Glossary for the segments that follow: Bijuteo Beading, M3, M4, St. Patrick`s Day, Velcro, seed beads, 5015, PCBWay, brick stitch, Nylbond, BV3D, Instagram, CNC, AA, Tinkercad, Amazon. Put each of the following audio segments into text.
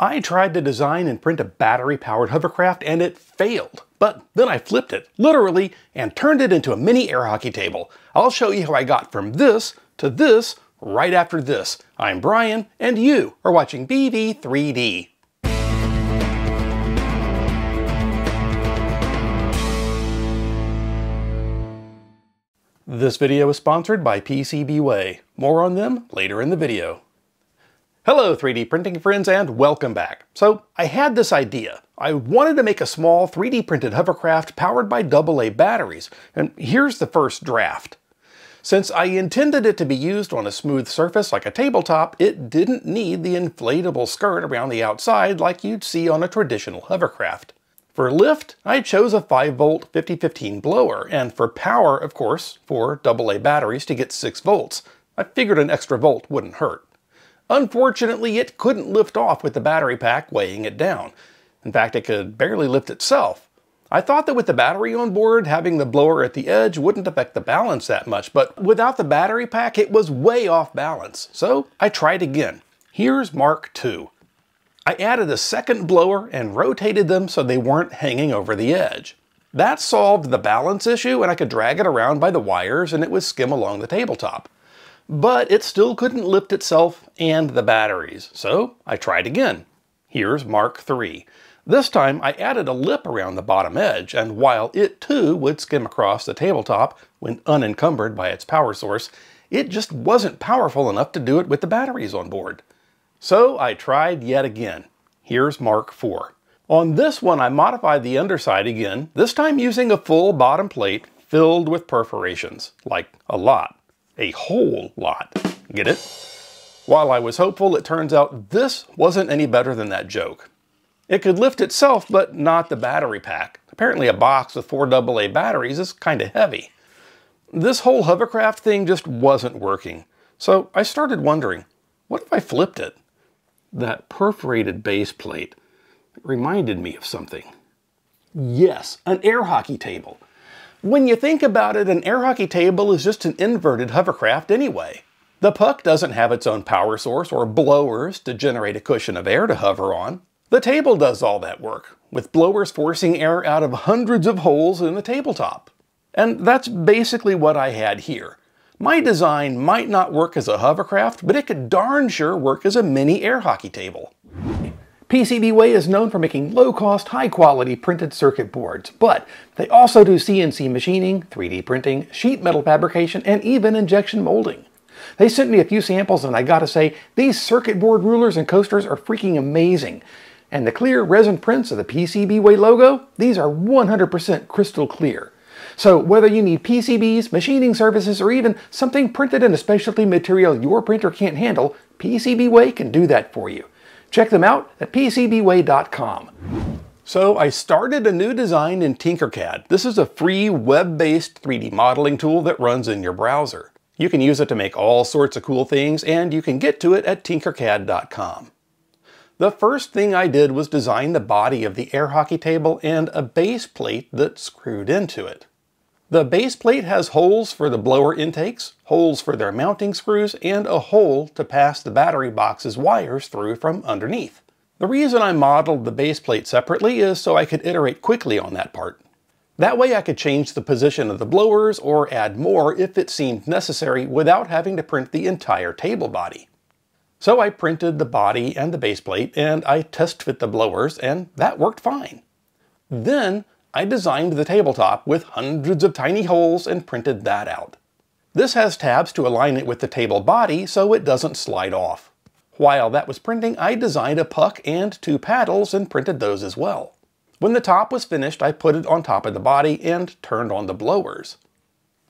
I tried to design and print a battery-powered hovercraft and it failed. But then I flipped it, literally, and turned it into a mini air hockey table. I'll show you how I got from this to this right after this. I'm Brian, and you are watching BV3D. This video is sponsored by PCBWay. More on them later in the video. Hello 3D printing friends and welcome back. So I had this idea. I wanted to make a small 3D printed hovercraft powered by AA batteries, and here's the first draft. Since I intended it to be used on a smooth surface like a tabletop, it didn't need the inflatable skirt around the outside like you'd see on a traditional hovercraft. For lift, I chose a 5-volt 5015 blower, and for power, of course, for AA batteries to get 6 volts. I figured an extra volt wouldn't hurt. Unfortunately, it couldn't lift off with the battery pack weighing it down. In fact, it could barely lift itself. I thought that with the battery on board, having the blower at the edge wouldn't affect the balance that much, but without the battery pack, it was way off balance. So I tried again. Here's Mark II. I added a second blower and rotated them so they weren't hanging over the edge. That solved the balance issue, and I could drag it around by the wires and it would skim along the tabletop. But it still couldn't lift itself and the batteries, so I tried again. Here's Mark III. This time I added a lip around the bottom edge, and while it too would skim across the tabletop when unencumbered by its power source, it just wasn't powerful enough to do it with the batteries on board. So I tried yet again. Here's Mark IV. On this one I modified the underside again, this time using a full bottom plate filled with perforations, like a lot. A whole lot. Get it? While I was hopeful, it turns out this wasn't any better than that joke. It could lift itself, but not the battery pack. Apparently a box with 4 AA batteries is kind of heavy. This whole hovercraft thing just wasn't working. So I started wondering, what if I flipped it? That perforated base plate reminded me of something. Yes, an air hockey table. When you think about it, an air hockey table is just an inverted hovercraft anyway. The puck doesn't have its own power source or blowers to generate a cushion of air to hover on. The table does all that work, with blowers forcing air out of hundreds of holes in the tabletop. And that's basically what I had here. My design might not work as a hovercraft, but it could darn sure work as a mini air hockey table. PCBWay is known for making low-cost, high-quality printed circuit boards, but they also do CNC machining, 3D printing, sheet metal fabrication, and even injection molding. They sent me a few samples, and I gotta say, these circuit board rulers and coasters are freaking amazing. And the clear resin prints of the PCBWay logo, these are 100% crystal clear. So whether you need PCBs, machining services, or even something printed in a specialty material your printer can't handle, PCBWay can do that for you. Check them out at PCBWay.com. So I started a new design in Tinkercad. This is a free web-based 3D modeling tool that runs in your browser. You can use it to make all sorts of cool things, and you can get to it at Tinkercad.com. The first thing I did was design the body of the air hockey table and a base plate that screwed into it. The base plate has holes for the blower intakes, holes for their mounting screws, and a hole to pass the battery box's wires through from underneath. The reason I modeled the base plate separately is so I could iterate quickly on that part. That way I could change the position of the blowers or add more if it seemed necessary without having to print the entire table body. So I printed the body and the base plate, and I test fit the blowers, and that worked fine. Then I designed the tabletop with hundreds of tiny holes and printed that out. This has tabs to align it with the table body so it doesn't slide off. While that was printing, I designed a puck and 2 paddles and printed those as well. When the top was finished, I put it on top of the body and turned on the blowers.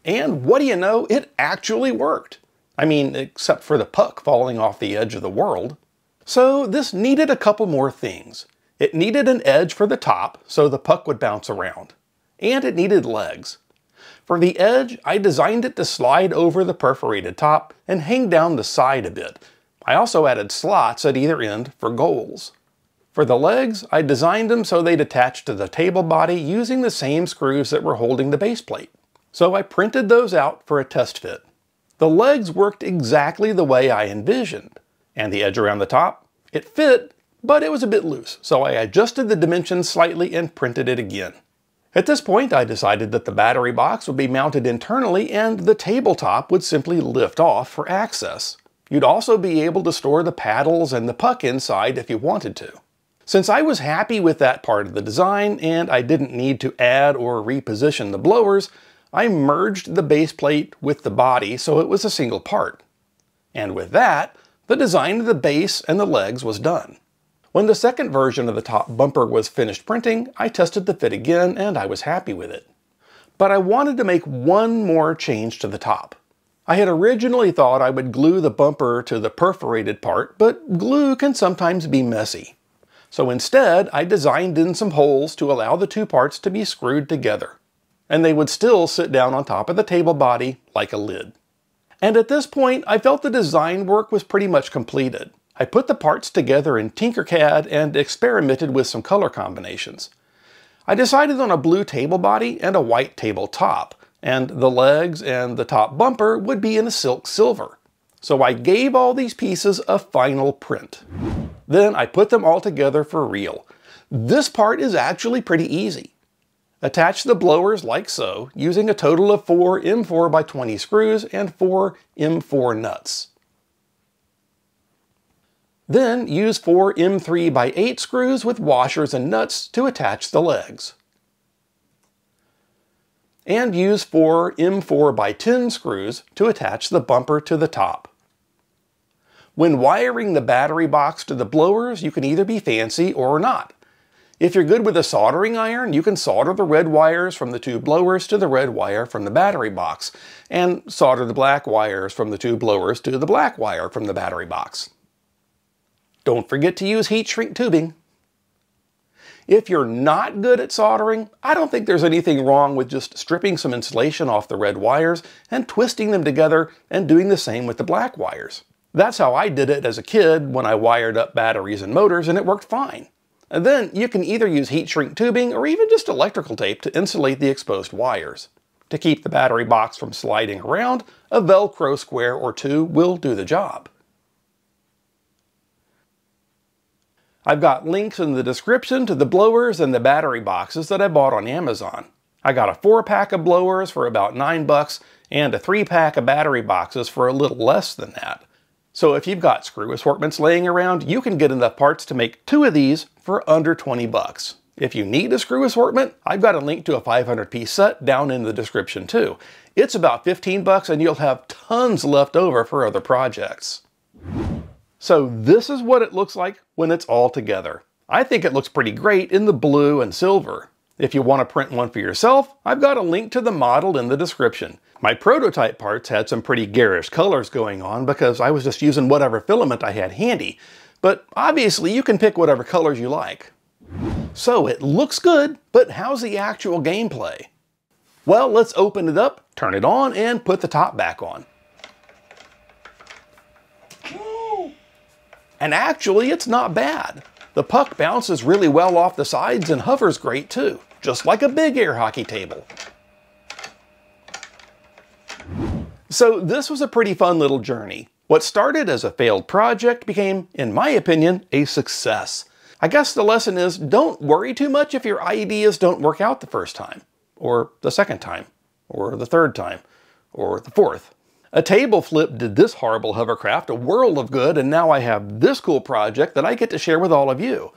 And what do you know, it actually worked. I mean, except for the puck falling off the edge of the world. So this needed a couple more things. It needed an edge for the top, so the puck would bounce around. And it needed legs. For the edge, I designed it to slide over the perforated top and hang down the side a bit. I also added slots at either end for goals. For the legs, I designed them so they'd attach to the table body using the same screws that were holding the base plate. So I printed those out for a test fit. The legs worked exactly the way I envisioned. And the edge around the top, it fit, but it was a bit loose, so I adjusted the dimensions slightly and printed it again. At this point, I decided that the battery box would be mounted internally and the tabletop would simply lift off for access. You'd also be able to store the paddles and the puck inside if you wanted to. Since I was happy with that part of the design and I didn't need to add or reposition the blowers, I merged the base plate with the body so it was a single part. And with that, the design of the base and the legs was done. When the second version of the top bumper was finished printing, I tested the fit again and I was happy with it. But I wanted to make one more change to the top. I had originally thought I would glue the bumper to the perforated part, but glue can sometimes be messy. So instead, I designed in some holes to allow the two parts to be screwed together, and they would still sit down on top of the table body like a lid. And at this point, I felt the design work was pretty much completed. I put the parts together in Tinkercad and experimented with some color combinations. I decided on a blue table body and a white table top, and the legs and the top bumper would be in a silk silver. So I gave all these pieces a final print. Then I put them all together for real. This part is actually pretty easy. Attach the blowers like so, using a total of 4 M4 by 20 screws and 4 M4 nuts. Then use 4 M3 by 8 screws with washers and nuts to attach the legs. And use 4 M4 by 10 screws to attach the bumper to the top. When wiring the battery box to the blowers, you can either be fancy or not. If you're good with a soldering iron, you can solder the red wires from the two blowers to the red wire from the battery box, and solder the black wires from the two blowers to the black wire from the battery box. Don't forget to use heat shrink tubing. If you're not good at soldering, I don't think there's anything wrong with just stripping some insulation off the red wires and twisting them together and doing the same with the black wires. That's how I did it as a kid when I wired up batteries and motors, and it worked fine. And then you can either use heat shrink tubing or even just electrical tape to insulate the exposed wires. To keep the battery box from sliding around, a Velcro square or two will do the job. I've got links in the description to the blowers and the battery boxes that I bought on Amazon. I got a 4-pack of blowers for about $9 and a 3-pack of battery boxes for a little less than that. So if you've got screw assortments laying around, you can get enough parts to make 2 of these for under $20. If you need a screw assortment, I've got a link to a 500-piece set down in the description too. It's about $15 and you'll have tons left over for other projects. So this is what it looks like when it's all together. I think it looks pretty great in the blue and silver. If you want to print one for yourself, I've got a link to the model in the description. My prototype parts had some pretty garish colors going on because I was just using whatever filament I had handy, but obviously you can pick whatever colors you like. So it looks good, but how's the actual gameplay? Well, let's open it up, turn it on, and put the top back on. And actually, it's not bad. The puck bounces really well off the sides and hovers great too, just like a big air hockey table. So this was a pretty fun little journey. What started as a failed project became, in my opinion, a success. I guess the lesson is don't worry too much if your ideas don't work out the first time, or the second time, or the third time, or the fourth. A table flip did this horrible hovercraft a world of good, and now I have this cool project that I get to share with all of you.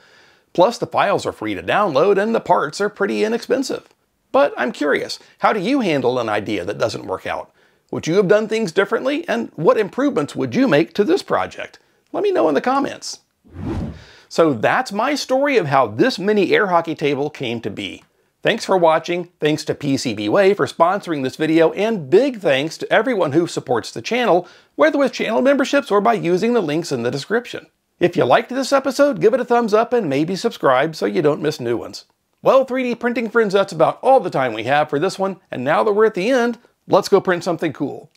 Plus, the files are free to download and the parts are pretty inexpensive. But I'm curious, how do you handle an idea that doesn't work out? Would you have done things differently, and what improvements would you make to this project? Let me know in the comments. So that's my story of how this mini air hockey table came to be. Thanks for watching, thanks to PCBWay for sponsoring this video, and big thanks to everyone who supports the channel, whether with channel memberships or by using the links in the description. If you liked this episode, give it a thumbs up and maybe subscribe so you don't miss new ones. Well, 3D printing friends, that's about all the time we have for this one, and now that we're at the end, let's go print something cool.